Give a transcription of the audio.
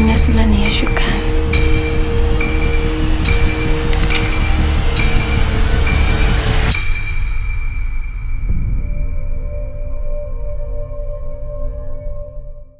for this many as you can.